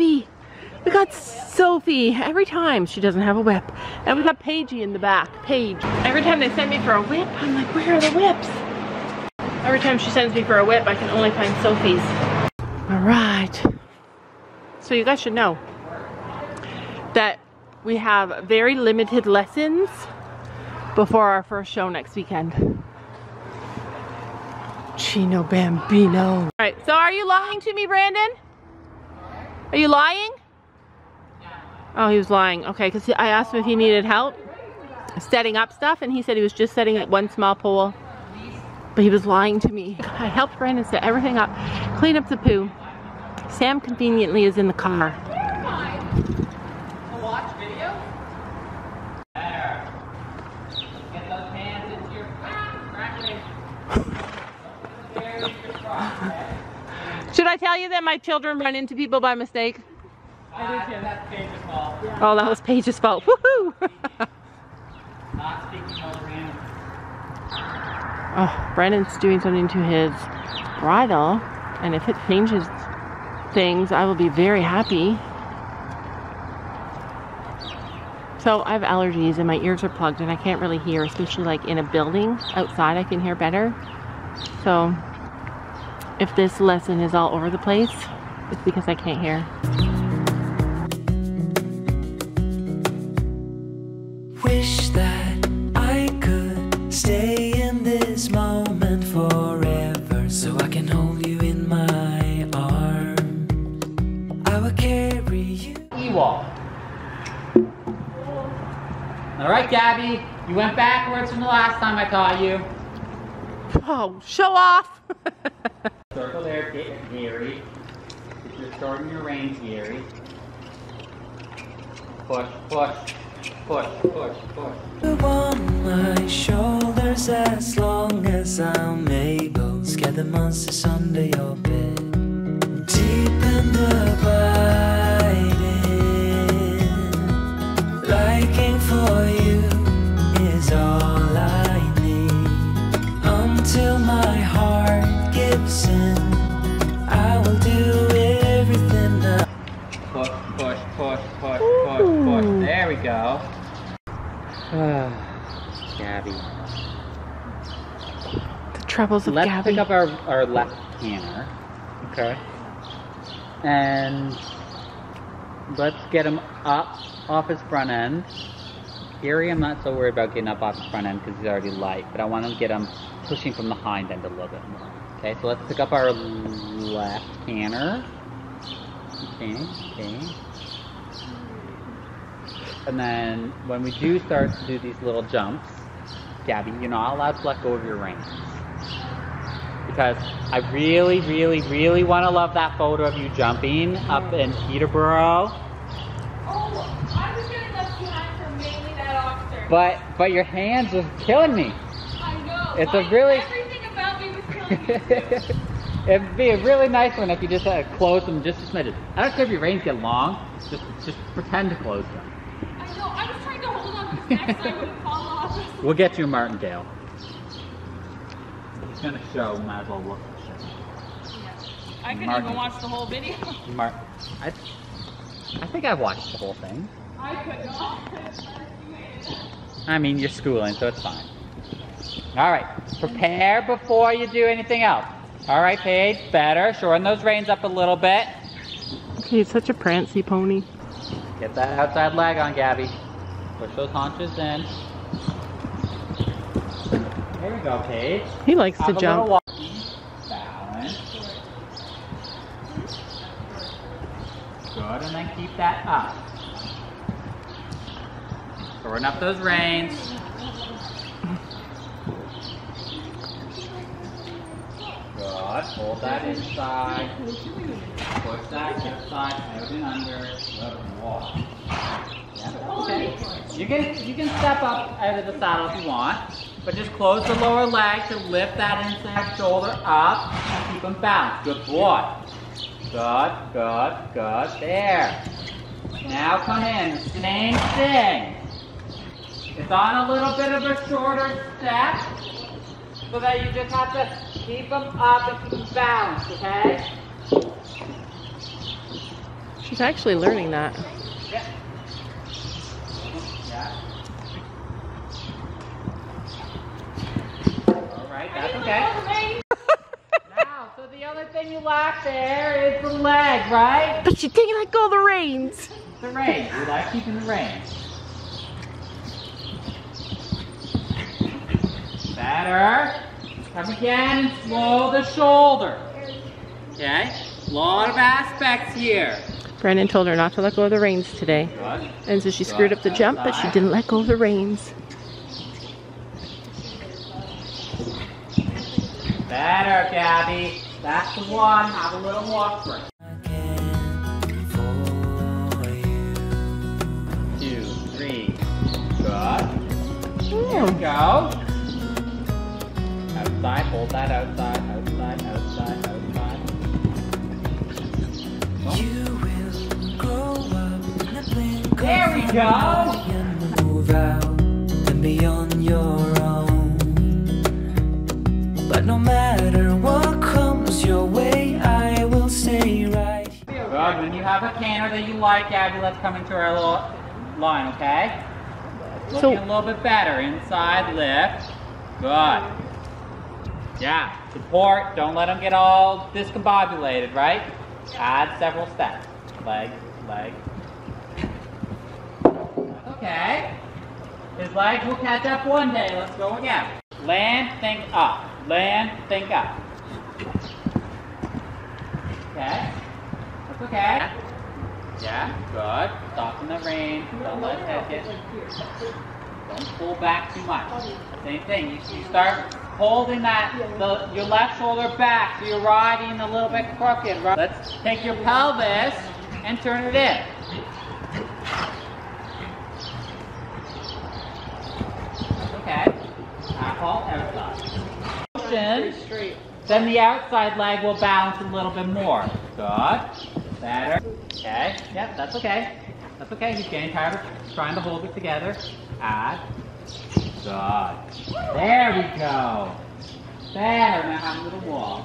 Abby. We got Sophie. Every time she doesn't have a whip. And we got Paigey in the back. Paige. Every time they send me for a whip, I'm like, where are the whips? Every time she sends me for a whip, I can only find Sophie's. All right. So you guys should know that we have very limited lessons before our first show next weekend. Chino Bambino. All right, so are you lying to me, Brandon? Are you lying? Oh, he was lying. Okay, because I asked him if he needed help setting up stuff, and he said he was just setting up one small pole. But he was lying to me. I helped Brandon set everything up, clean up the poo. Sam conveniently is in the car. Should I tell you that my children run into people by mistake? I do too. That's Paige's fault. Oh, that was Paige's fault. Woohoo! Not speaking over him. Oh, Brandon's doing something to his bridle, and if it changes things, I will be very happy. So I have allergies, and my ears are plugged, and I can't really hear, especially like in a building. Outside, I can hear better. So if this lesson is all over the place, it's because I can't hear. Wish that I could stay in this moment forever, so I can hold you in my arms. I will carry you. Ewok. All right, Gabby, you went backwards from the last time I caught you. Oh, show off! Circle there, Gary. If you're starting your reins, Gary. Push, push, push, push, push. On my shoulders as long as I'm able. Scare the monsters under your bed. Deep and abiding. Liking for you is all I need. Until my heart gives in, I will do everything I... Push, push, push, push, push, push. There we go. Gabby. The troubles of Gabby. Let's pick up our left hammer. Okay. And let's get him up off his front end. Gary, I'm not so worried about getting up off his front end because he's already light, but I want to get him pushing from the hind end a little bit more. Okay, so let's pick up our left canter. Okay, okay. And then when we do start to do these little jumps, Gabby, you're not allowed to let go of your reins. Because I really, really, really want to love that photo of you jumping up in Peterborough. Oh, I was going to look behind for mainly that officer. But your hands was killing me. I know. It's a really... It'd be a really nice one if you just had to close them just a smidge. I don't care if your reins get long, just pretend to close them. I know, I was trying to hold on to his neck so I wouldn't fall off. We'll get you a martingale. It's gonna show, might as well look at the show. Yeah. I couldn't even watch the whole video. I think I've watched the whole thing. I could not. I mean, you're schooling, so it's fine. All right, prepare before you do anything else. All right, Paige, better. Shorten those reins up a little bit. He's such a prancy pony. Get that outside leg on, Gabby. Push those haunches in. There we go, Paige. He likes to jump. Balance. Good, and then keep that up. Shorten up those reins. Good. Hold that inside. Push that inside. Move it under. Let it walk. Okay. You can step up out of the saddle if you want, but just close the lower leg to lift that inside shoulder up and keep them balanced. Good boy. Good. Good. Good. There. Now come in. Same thing. It's on a little bit of a shorter step, so that you just have to. Keep them up and keep them balanced, okay? She's actually learning that. Alright, that's okay. Now, so the other thing you lack there is the leg, right? But you can't let go of the reins. The reins. You like keeping the reins. Better. Come again, slow the shoulder. Okay? A lot of aspects here. Brandon told her not to let go of the reins today. Good. And so she screwed up the jump, but she didn't let go of the reins. Better, Gabby. That's the one. Have a little walk for it. One, two, three. Good. Here we go. Outside, hold that outside, outside, outside, outside. Oh. You will grow up in a blink. There we go! Move out and be on your own. But no matter what comes your way, I will stay right. Well, when you have a canter that you like, Abby, let's come into our little line, okay? Looking a little bit better. Inside, lift. Good. Yeah, support, don't let them get all discombobulated, right? Add several steps. Leg, leg. Okay. His legs will catch up one day. Let's go again. Land, think up. Land, think up. Okay. That's okay. Yeah, good. Soften the reins. Don't let it catch it. Don't pull back too much. Same thing. You start holding that your left shoulder back, so you're riding a little bit crooked. Right? Let's take your pelvis and turn it in. Okay. Hold outside. Then the outside leg will bounce a little bit more. Good. Better. Okay. Yep. That's okay. That's okay. He's getting tired of trying to hold it together. Add. Good. There we go. Better. Now have a little walk.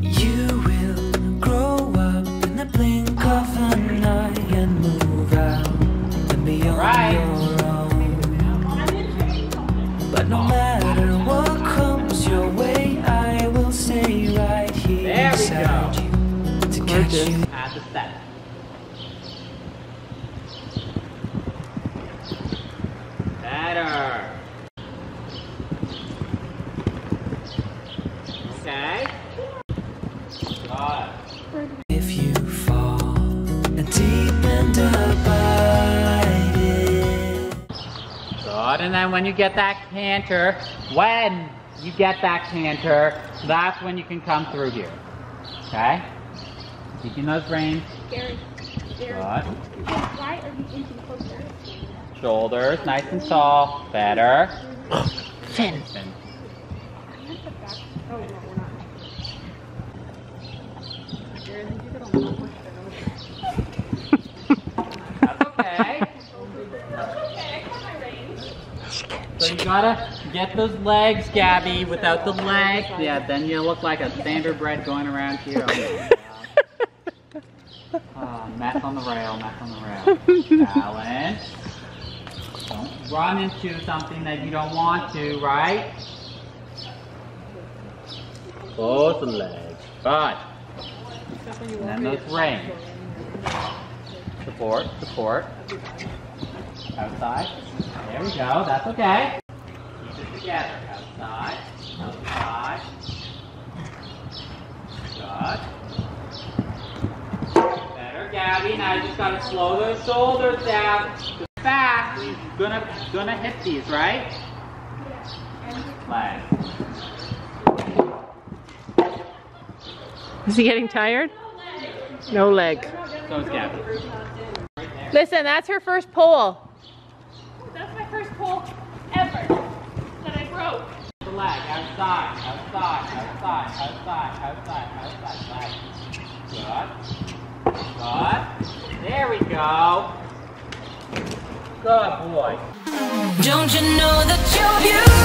You will grow up in the blink of an eye and move out and be on your own. But no matter what comes your way, I will stay right here. There we go. Add the step. Better. Okay. Good. If you fall and deep and abided. Good. And then when you get that canter, that's when you can come through here. Okay? Keeping those reins. Gary. Good. Why are you inching closer? Shoulders nice and tall. Better. Fin. That's okay. So you gotta get those legs, Gabby. Without the legs, yeah, then you look like a standardbred going around here. Mess on the rail, mess on the rail. Balance. Don't run into something that you don't want to, right? Close the legs. Good. And then those reins. Support, support. Outside. There we go, that's okay. Keep it together. Outside, outside. Good. Gabby, now you just gotta slow those shoulders down. Fast, you're gonna hit these, right? Leg. Is he getting tired? No leg. So is Gabby. Listen, that's her first pole. That's my first pole ever that I broke. The leg, outside, outside, outside, outside, outside, outside, outside. Good. Good. There we go. Good boy. Don't you know that you're beautiful?